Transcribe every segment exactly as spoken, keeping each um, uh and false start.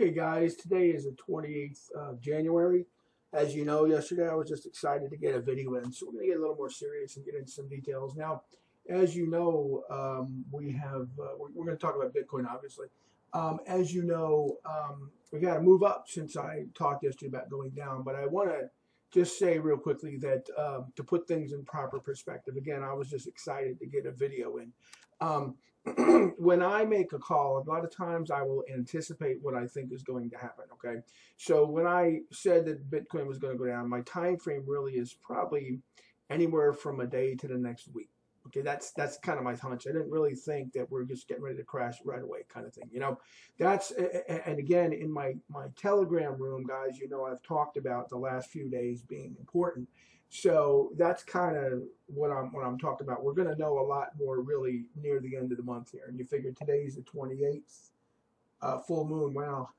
Hey guys, today is the twenty-eighth of January. As you know, yesterday I was just excited to get a video in, so we're going to get a little more serious and get into some details. Now, as you know, um, we have uh, we're, we're going to talk about Bitcoin, obviously. Um, as you know, um, we got to move up since I talked yesterday about going down. But I want to just say real quickly that um, to put things in proper perspective. Again, I was just excited to get a video in. Um, when I make a call, a lot of times I will anticipate what I think is going to happen, okay? So when I said that Bitcoin was going to go down, my time frame really is probably anywhere from a day to the next week, okay? That's that's kind of my hunch. I didn't really think that we're just getting ready to crash right away kind of thing, you know? That's, and again, in my, my Telegram room, guys, you know I've talked about the last few days being important. So that's kind of what I'm what I'm talking about. We're going to know a lot more really near the end of the month here. And you figure today's the twenty-eighth, uh, full moon. Wow.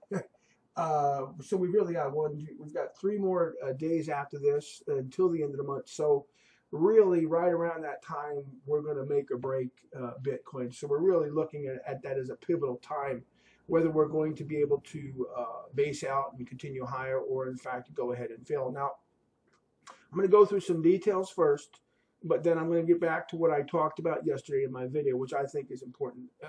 uh, so we really got one. We've got three more uh, days after this until the end of the month. So really, right around that time, we're going to make or break uh, Bitcoin. So we're really looking at, at that as a pivotal time, whether we're going to be able to uh, base out and continue higher, or in fact go ahead and fail. Now, I'm going to go through some details first, but then I'm going to get back to what I talked about yesterday in my video, which I think is important, uh,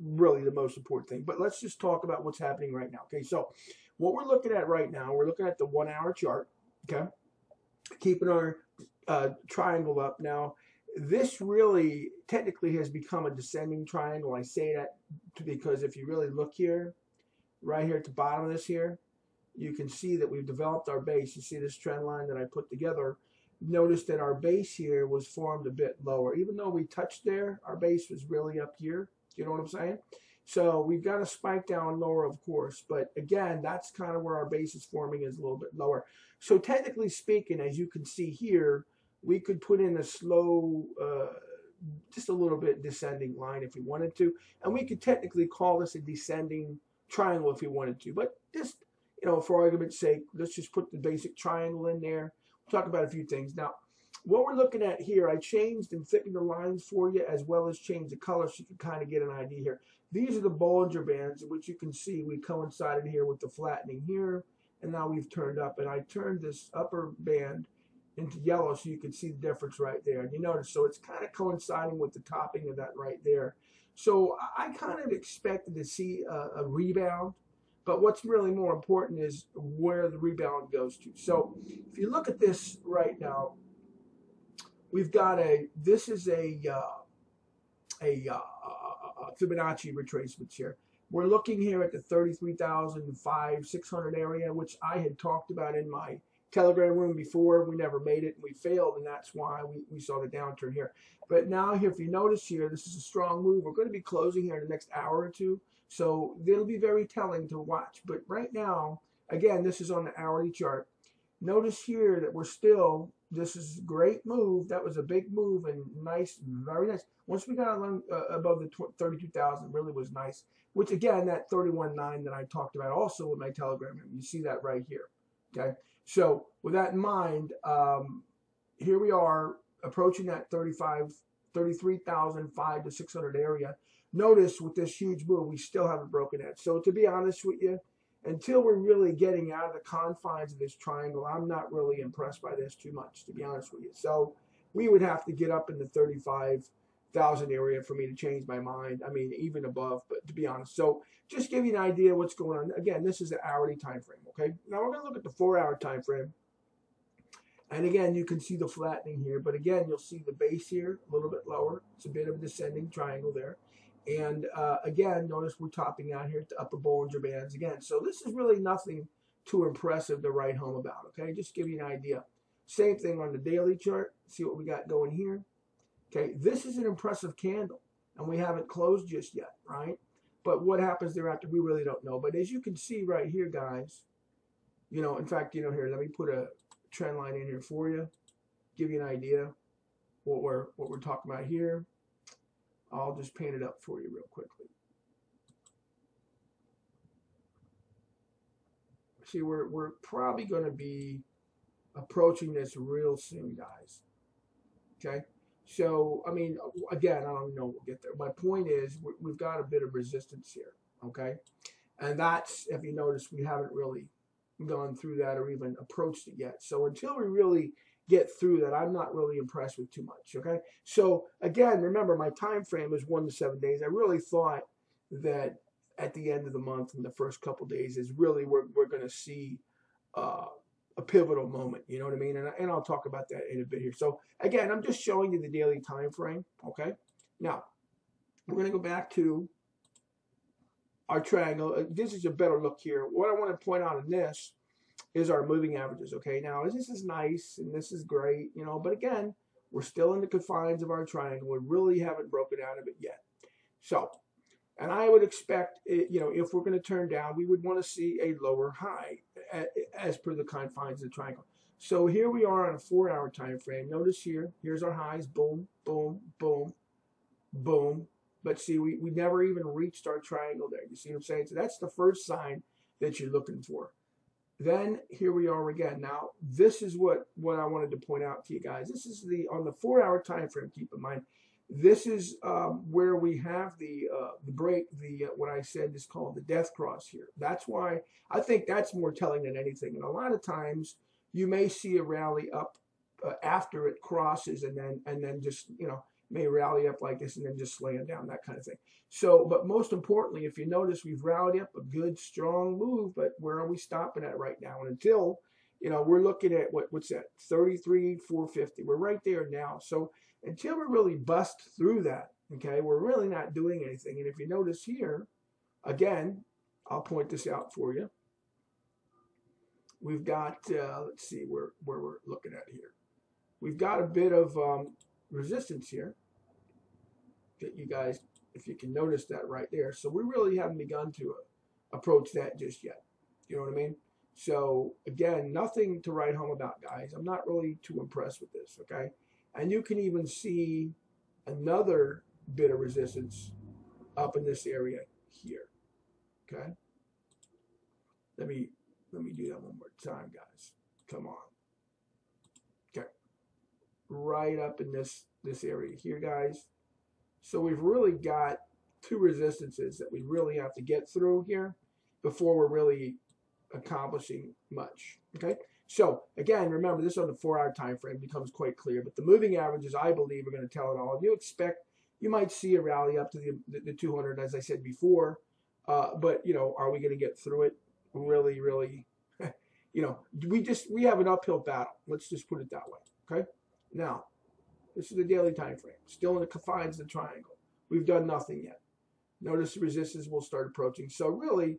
really the most important thing. But let's just talk about what's happening right now. Okay, so what we're looking at right now, we're looking at the one-hour chart, okay, keeping our uh, triangle up. Now, this really technically has become a descending triangle. I say that because if you really look here, right here at the bottom of this here, you can see that we've developed our base. You see this trend line that I put together. Notice that our base here was formed a bit lower. Even though we touched there, our base was really up here. You know what I'm saying? So we've got a spike down lower, of course. But again, that's kind of where our base is forming, is a little bit lower. So technically speaking, as you can see here, we could put in a slow, uh, just a little bit descending line if we wanted to. And we could technically call this a descending triangle if we wanted to. But just, you know, for argument's sake, let's just put the basic triangle in there. We'll talk about a few things. Now, what we're looking at here, I changed and thickened the lines for you, as well as changed the color so you can kind of get an idea here. These are the Bollinger Bands, which you can see we coincided here with the flattening here, and now we've turned up. And I turned this upper band into yellow so you can see the difference right there. And you notice, so it's kind of coinciding with the topping of that right there. So I kind of expected to see a, a rebound. But what's really more important is where the rebound goes to. So if you look at this right now, we've got a, this is a, uh, a, uh, a Fibonacci retracement here. We're looking here at the thirty-three thousand five hundred, six hundred area, which I had talked about in my Telegram room before. We never made it. We failed, and that's why we, we saw the downturn here. But now here, if you notice here, this is a strong move. We're going to be closing here in the next hour or two. So it'll be very telling to watch. But right now, again, this is on the hourly chart. Notice here that we're still, this is a great move. That was a big move and nice, very nice. Once we got along, uh, above the thirty-two thousand, really was nice, which again, that thirty-one nine that I talked about also in my Telegram room. You see that right here, okay? So with that in mind, um, here we are approaching that thirty-five, thirty-three thousand five hundred to six hundred area. Notice with this huge move, we still haven't broken that. So to be honest with you, until we're really getting out of the confines of this triangle, I'm not really impressed by this too much, to be honest with you. So we would have to get up in the thirty-five thousand area for me to change my mind. I mean, even above, but to be honest. So just give you an idea what's going on. Again, this is the hourly time frame, okay? Now we're going to look at the four-hour time frame. And again, you can see the flattening here. But again, you'll see the base here a little bit lower. It's a bit of a descending triangle there. And uh, again, notice we're topping out here at the upper Bollinger Bands again. So this is really nothing too impressive to write home about, okay? Just give you an idea. Same thing on the daily chart. See what we got going here. Okay, this is an impressive candle, and we haven't closed just yet, right? But what happens thereafter, we really don't know. But as you can see right here, guys, you know, in fact, you know, here, let me put a trend line in here for you, give you an idea what we're, what we're talking about here. I'll just paint it up for you real quickly. See, we're, we're probably going to be approaching this real soon, guys. Okay? So, I mean, again, I don't know we'll get there. My point is, we've got a bit of resistance here. Okay? And that's, if you notice, we haven't really gone through that or even approached it yet. So until we really get through that, I'm not really impressed with too much. Okay, so again, remember my time frame is one to seven days. I really thought that at the end of the month and the first couple days is really where we're going to see uh, a pivotal moment. You know what I mean? And, I, and I'll talk about that in a bit here. So again, I'm just showing you the daily time frame. Okay, now we're going to go back to our triangle. This is a better look here. What I want to point out in this is our moving averages. Okay, now this is nice and this is great, you know, but again, we're still in the confines of our triangle. We really haven't broken out of it yet. So, and I would expect, it, you know, if we're going to turn down, we would want to see a lower high as per the confines of the triangle. So here we are on a four-hour time frame. Notice here, here's our highs. Boom, boom, boom, boom. But see, we, we never even reached our triangle there. You see what I'm saying? So that's the first sign that you're looking for. Then here we are again. Now, this is what, what I wanted to point out to you guys. This is the on the four-hour time frame, keep in mind. This is um, where we have the, uh, the break, the uh, what I said is called the death cross here. That's why I think that's more telling than anything. And a lot of times you may see a rally up uh, after it crosses and then and then just, you know, may rally up like this and then just slam down, that kind of thing. So, but most importantly, if you notice, we've rallied up a good, strong move, but where are we stopping at right now? And until, you know, we're looking at, what, what's that, thirty-three four fifty. We're right there now. So until we really bust through that, okay, we're really not doing anything. And if you notice here, again, I'll point this out for you. We've got, uh, let's see where, where we're looking at here. We've got a bit of um, resistance here. That you guys, if you can notice that right there. So we really haven't begun to uh, approach that just yet. You know what I mean? So again, nothing to write home about, guys. I'm not really too impressed with this, okay? And you can even see another bit of resistance up in this area here, okay? Let me, let me do that one more time, guys. Come on. Okay. Right up in this, this area here, guys. So we've really got two resistances that we really have to get through here before we're really accomplishing much. Okay. So again, remember this on the four-hour time frame becomes quite clear, but the moving averages I believe are going to tell it all. If you expect, you might see a rally up to the, the, the two hundred, as I said before. Uh, but you know, are we going to get through it? Really, really, you know, we just we have an uphill battle. Let's just put it that way. Okay. Now. This is the daily time frame. Still in the confines of the triangle. We've done nothing yet. Notice the resistance will start approaching. So really,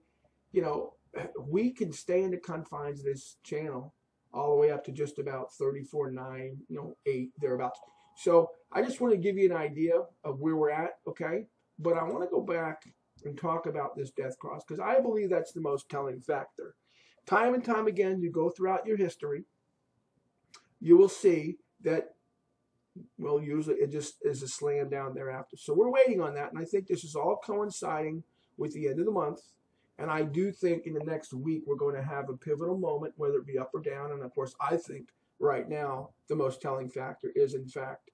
you know, we can stay in the confines of this channel all the way up to just about thirty-four nine, you know, eight thereabouts. So I just want to give you an idea of where we're at, okay? But I want to go back and talk about this death cross because I believe that's the most telling factor. Time and time again, you go throughout your history, you will see that. Well, usually it just is a slam down thereafter. So we're waiting on that, and I think this is all coinciding with the end of the month. And I do think in the next week we're going to have a pivotal moment, whether it be up or down. And, of course, I think right now the most telling factor is, in fact,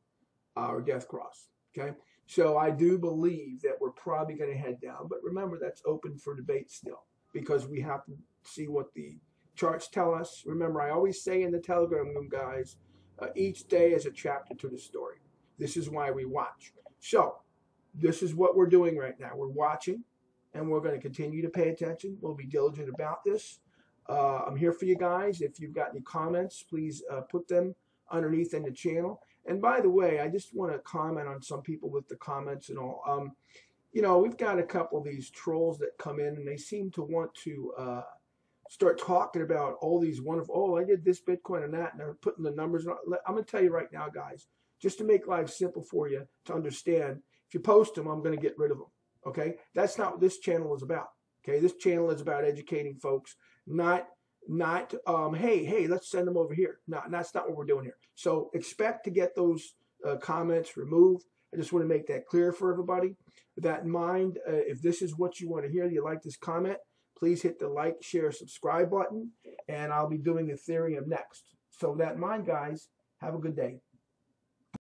our death cross. Okay? So I do believe that we're probably going to head down. But remember, that's open for debate still because we have to see what the charts tell us. Remember, I always say in the Telegram room, guys, Uh, each day is a chapter to the story. This is why we watch. So this is what we're doing right now. We're watching, and we're going to continue to pay attention. We'll be diligent about this. Uh, I'm here for you guys. If you've got any comments, please uh, put them underneath in the channel. And by the way, I just want to comment on some people with the comments and all. Um, you know, we've got a couple of these trolls that come in, and they seem to want to uh, start talking about all these wonderful, oh, I did this Bitcoin and that, and they're putting the numbers. I'm going to tell you right now, guys, just to make life simple for you to understand, if you post them, I'm going to get rid of them, okay? That's not what this channel is about, okay? This channel is about educating folks, not, not um, hey, hey, let's send them over here. No, that's not what we're doing here. So expect to get those uh, comments removed. I just want to make that clear for everybody. With that in mind, uh, if this is what you want to hear, you like this comment, please hit the like, share, subscribe button, and I'll be doing Ethereum next. So with that in mind, guys, have a good day.